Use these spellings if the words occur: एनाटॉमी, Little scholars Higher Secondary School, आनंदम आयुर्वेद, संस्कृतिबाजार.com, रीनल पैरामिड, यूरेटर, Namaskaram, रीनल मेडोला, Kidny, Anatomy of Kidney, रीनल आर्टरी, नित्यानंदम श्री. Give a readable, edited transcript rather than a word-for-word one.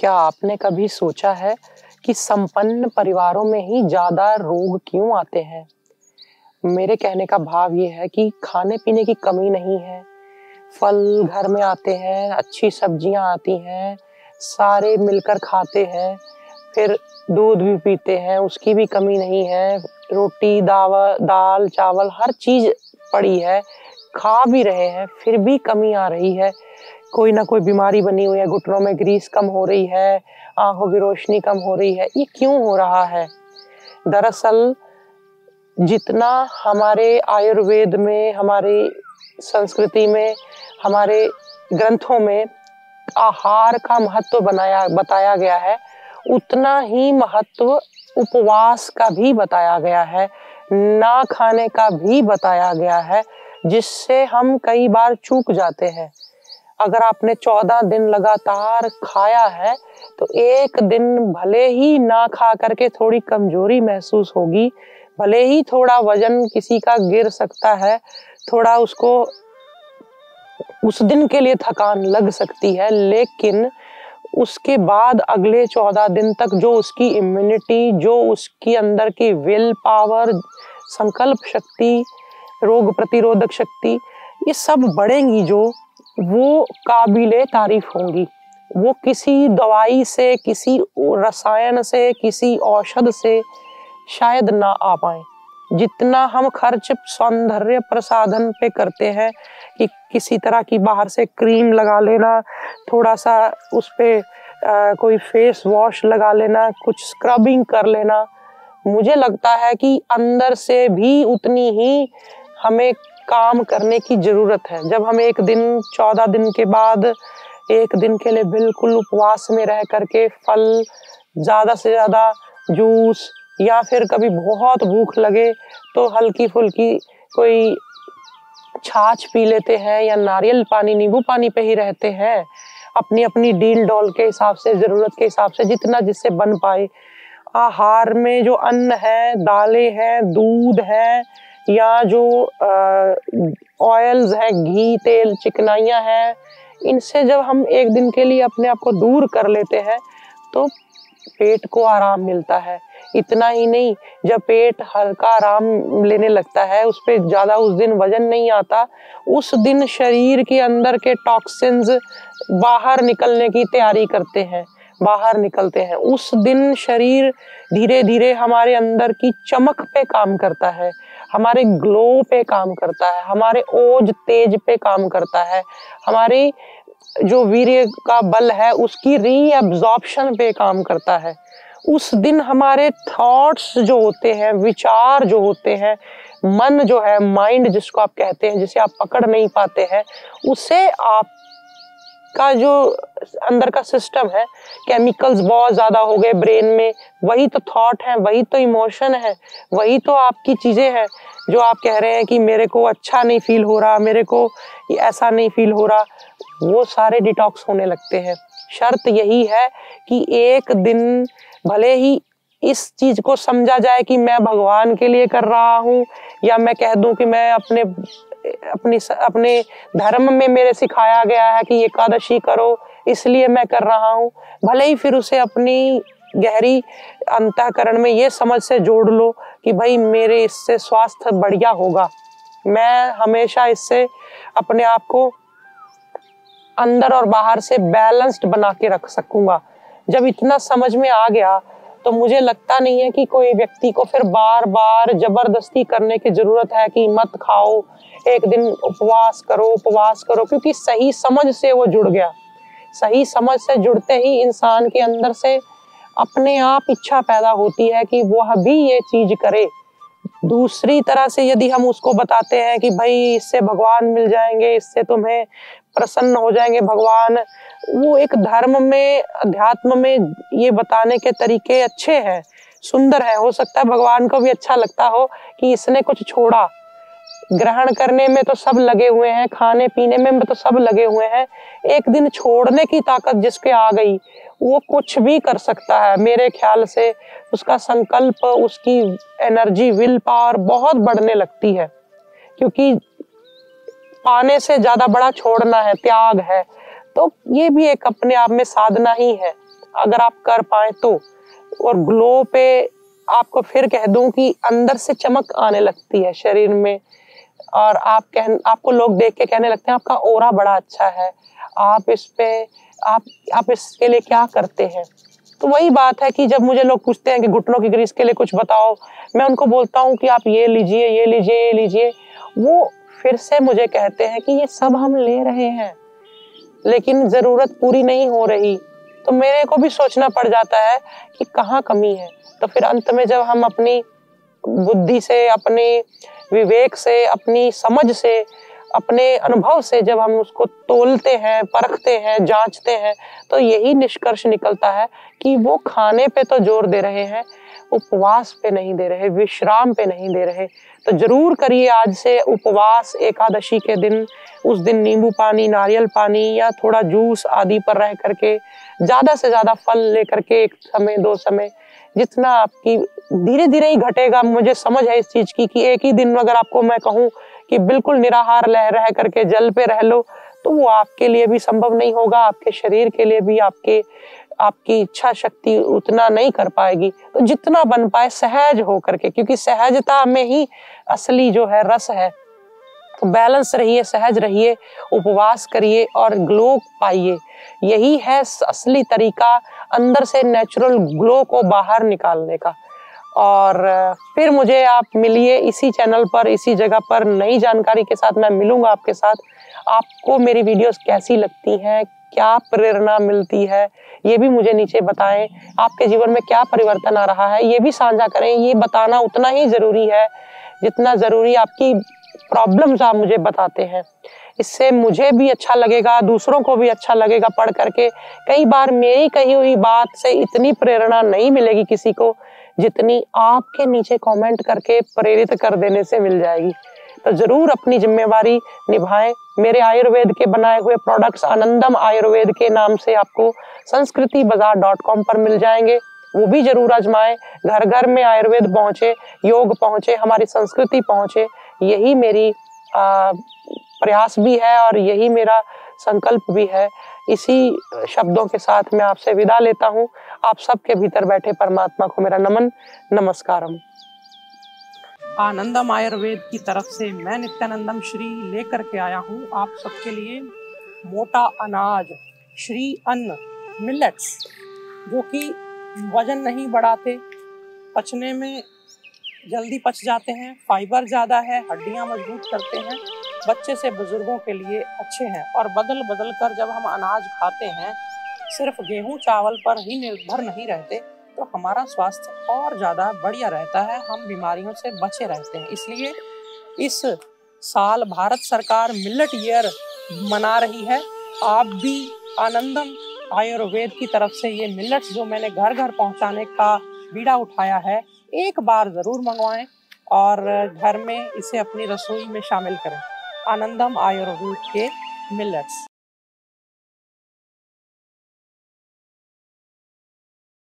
क्या आपने कभी सोचा है कि संपन्न परिवारों में ही ज्यादा रोग क्यों आते हैं? मेरे कहने का भाव ये है कि खाने पीने की कमी नहीं है, फल घर में आते हैं, अच्छी सब्जियां आती हैं, सारे मिलकर खाते हैं, फिर दूध भी पीते हैं, उसकी भी कमी नहीं है, रोटी दाल चावल हर चीज पड़ी है, खा भी रहे हैं, फिर भी कमी आ रही है। कोई ना कोई बीमारी बनी हुई है, घुटनों में ग्रीस कम हो रही है, आंखों की रोशनी कम हो रही है। ये क्यों हो रहा है? दरअसल जितना हमारे आयुर्वेद में, हमारी संस्कृति में, हमारे ग्रंथों में आहार का महत्व बताया गया है, उतना ही महत्व उपवास का भी बताया गया है, ना खाने का भी बताया गया है, जिससे हम कई बार चूक जाते हैं। अगर आपने 14 दिन लगातार खाया है तो एक दिन भले ही ना खा करके थोड़ी कमजोरी महसूस होगी, भले ही थोड़ा वजन किसी का गिर सकता है, थोड़ा उसको उस दिन के लिए थकान लग सकती है, लेकिन उसके बाद अगले 14 दिन तक जो उसकी इम्यूनिटी, जो उसकी अंदर की विल पावर, संकल्प शक्ति, रोग प्रतिरोधक शक्ति, ये सब बढ़ेंगी, जो वो काबिले तारीफ होंगी। वो किसी दवाई से, किसी रसायन से, किसी औषध से शायद ना आ पाए। जितना हम खर्च सौंदर्य प्रसाधन पे करते हैं कि किसी तरह की बाहर से क्रीम लगा लेना, थोड़ा सा उस पे कोई फेस वॉश लगा लेना, कुछ स्क्रबिंग कर लेना, मुझे लगता है कि अंदर से भी उतनी ही हमें काम करने की ज़रूरत है। जब हम एक दिन 14 दिन के बाद एक दिन के लिए बिल्कुल उपवास में रह करके फल, ज़्यादा से ज़्यादा जूस, या फिर कभी बहुत भूख लगे तो हल्की फुल्की कोई छाछ पी लेते हैं या नारियल पानी, नींबू पानी पे ही रहते हैं, अपनी अपनी डील डोल के हिसाब से, ज़रूरत के हिसाब से, जितना जिससे बन पाए। आहार में जो अन्न है, दालें हैं, दूध है, या जो ऑयल्स हैं, घी, तेल, चिकनाइयाँ हैं, इनसे जब हम एक दिन के लिए अपने आप को दूर कर लेते हैं तो पेट को आराम मिलता है। इतना ही नहीं, जब पेट हल्का आराम लेने लगता है, उस पे ज़्यादा उस दिन वजन नहीं आता, उस दिन शरीर के अंदर के टॉक्सिन्स बाहर निकलने की तैयारी करते हैं, बाहर निकलते हैं। उस दिन शरीर धीरे धीरे हमारे अंदर की चमक पे काम करता है, हमारे ग्लो पे काम करता है, हमारे ओज तेज पे काम करता है, हमारी जो वीर्य का बल है उसकी रीएब्जॉर्प्शन पे काम करता है। उस दिन हमारे थॉट्स जो होते हैं, विचार जो होते हैं, मन जो है, माइंड जिसको आप कहते हैं, जिसे आप पकड़ नहीं पाते हैं, उसे आपका जो अंदर का सिस्टम है, केमिकल्स बहुत ज़्यादा हो गए ब्रेन में, वही तो थॉट है, वही तो इमोशन है, वही तो आपकी चीज़ें हैं जो आप कह रहे हैं कि मेरे को अच्छा नहीं फील हो रहा, मेरे को ऐसा नहीं फील हो रहा, वो सारे डिटॉक्स होने लगते हैं। शर्त यही है कि एक दिन भले ही इस चीज़ को समझा जाए कि मैं भगवान के लिए कर रहा हूँ, या मैं कह दूँ कि मैं अपने धर्म में मेरे सिखाया गया है कि एकादशी करो इसलिए मैं कर रहा हूँ, भले ही फिर उसे अपनी गहरी अंतःकरण में ये समझ से जोड़ लो कि भाई मेरे इससे स्वास्थ्य बढ़िया होगा, मैं हमेशा इससे अपने आप को अंदर और बाहर से बैलेंस्ड बना के रख सकूंगा। जब इतना समझ में आ गया तो मुझे लगता नहीं है कि कोई व्यक्ति को फिर बार बार जबरदस्ती करने की ज़रूरत है कि मत खाओ, एक दिन उपवास करो, उपवास करो, क्योंकि सही समझ से वो जुड़ गया। सही समझ से जुड़ते ही इंसान के अंदर से अपने आप इच्छा पैदा होती है कि वह भी ये चीज़ करे। दूसरी तरह से यदि हम उसको बताते हैं कि भाई इससे भगवान मिल जाएंगे, इससे तुम्हें प्रसन्न हो जाएंगे भगवान, वो एक धर्म में, अध्यात्म में ये बताने के तरीके अच्छे हैं, सुंदर हैं। हो सकता है भगवान को भी अच्छा लगता हो कि इसने कुछ छोड़ा। ग्रहण करने में तो सब लगे हुए हैं, खाने पीने में तो सब लगे हुए हैं, एक दिन छोड़ने की ताकत जिसके आ गई वो कुछ भी कर सकता है। मेरे ख्याल से उसका संकल्प, उसकी एनर्जी, विल पावर बहुत बढ़ने लगती है, क्योंकि पाने से ज़्यादा बड़ा छोड़ना है, त्याग है। तो ये भी एक अपने आप में साधना ही है। अगर आप कर पाए तो। और ग्लो पे आपको फिर कह दूं कि अंदर से चमक आने लगती है शरीर में, और आपको लोग देख के कहने लगते हैं आपका ऑरा बड़ा अच्छा है, आप इसके लिए क्या करते हैं। तो वही बात है कि जब मुझे लोग पूछते हैं कि घुटनों की ग्रीस के लिए कुछ बताओ, मैं उनको बोलता हूँ कि आप ये लीजिए, ये लीजिए, ये लीजिए, वो फिर से मुझे कहते हैं कि ये सब हम ले रहे हैं लेकिन ज़रूरत पूरी नहीं हो रही। तो मेरे को भी सोचना पड़ जाता है कि कहाँ कमी है। तो फिर अंत में जब हम अपनी बुद्धि से, अपने विवेक से, अपनी समझ से, अपने अनुभव से जब हम उसको तोलते हैं, परखते हैं, जांचते हैं, तो यही निष्कर्ष निकलता है कि वो खाने पे तो जोर दे रहे हैं, उपवास पे नहीं दे रहे, विश्राम पे नहीं दे रहे। तो जरूर करिए आज से उपवास। एकादशी के दिन, उस दिन नींबू पानी, नारियल पानी या थोड़ा जूस आदि पर रह करके, ज़्यादा से ज़्यादा फल ले करके, एक समय दो समय, जितना आपकी, धीरे धीरे ही घटेगा। मुझे समझ है इस चीज़ की कि एक ही दिन अगर आपको मैं कहूँ कि बिल्कुल निराहार रह करके जल पे रह लो, तो वो आपके लिए भी संभव नहीं होगा, आपके शरीर के लिए भी आपकी इच्छा शक्ति उतना नहीं कर पाएगी। तो जितना बन पाए सहज हो करके, क्योंकि सहजता में ही असली जो है रस है। तो बैलेंस रहिए, सहज रहिए, उपवास करिए और ग्लो पाइए। यही है असली तरीका अंदर से नेचुरल ग्लो को बाहर निकालने का। और फिर मुझे आप मिलिए इसी चैनल पर, इसी जगह पर, नई जानकारी के साथ मैं मिलूंगा आपके साथ। आपको मेरी वीडियोस कैसी लगती हैं, क्या प्रेरणा मिलती है, ये भी मुझे नीचे बताएं। आपके जीवन में क्या परिवर्तन आ रहा है, ये भी साझा करें। ये बताना उतना ही ज़रूरी है जितना ज़रूरी आपकी प्रॉब्लम्स आप मुझे बताते हैं। इससे मुझे भी अच्छा लगेगा, दूसरों को भी अच्छा लगेगा पढ़ करके। कई बार मेरी कही हुई बात से इतनी प्रेरणा नहीं मिलेगी किसी को, जितनी आपके नीचे कमेंट करके प्रेरित कर देने से मिल जाएगी। तो ज़रूर अपनी जिम्मेवारी निभाएं। मेरे आयुर्वेद के बनाए हुए प्रोडक्ट्स आनंदम आयुर्वेद के नाम से आपको संस्कृतिबाजार.com पर मिल जाएंगे। वो भी ज़रूर आजमाएं। घर घर में आयुर्वेद पहुँचे, योग पहुँचे, हमारी संस्कृति पहुँचे। यही मेरी प्रयास भी है और यही मेरा संकल्प भी है। इसी शब्दों के साथ मैं आपसे विदा लेता हूँ। आप सबके भीतर बैठे परमात्मा को मेरा नमन, नमस्कारम। आनंदम आयुर्वेद की तरफ से मैं नित्यानंदम श्री लेकर के आया हूँ आप सबके लिए। मोटा अनाज, श्री अन्न, मिलेट्स, जो कि वजन नहीं बढ़ाते, पचने में जल्दी पच जाते हैं, फाइबर ज़्यादा है, हड्डियाँ मजबूत करते हैं, बच्चे से बुजुर्गों के लिए अच्छे हैं। और बदल बदल कर जब हम अनाज खाते हैं, सिर्फ गेहूं चावल पर ही निर्भर नहीं रहते, तो हमारा स्वास्थ्य और ज़्यादा बढ़िया रहता है, हम बीमारियों से बचे रहते हैं। इसलिए इस साल भारत सरकार मिलेट ईयर मना रही है। आप भी आनंदम आयुर्वेद की तरफ से ये मिलेट्स जो मैंने घर घर पहुँचाने का बीड़ा उठाया है, एक बार ज़रूर मंगवाएं और घर में इसे अपनी रसोई में शामिल करें। आनंदम आयुर्वेद के मिलेट्स।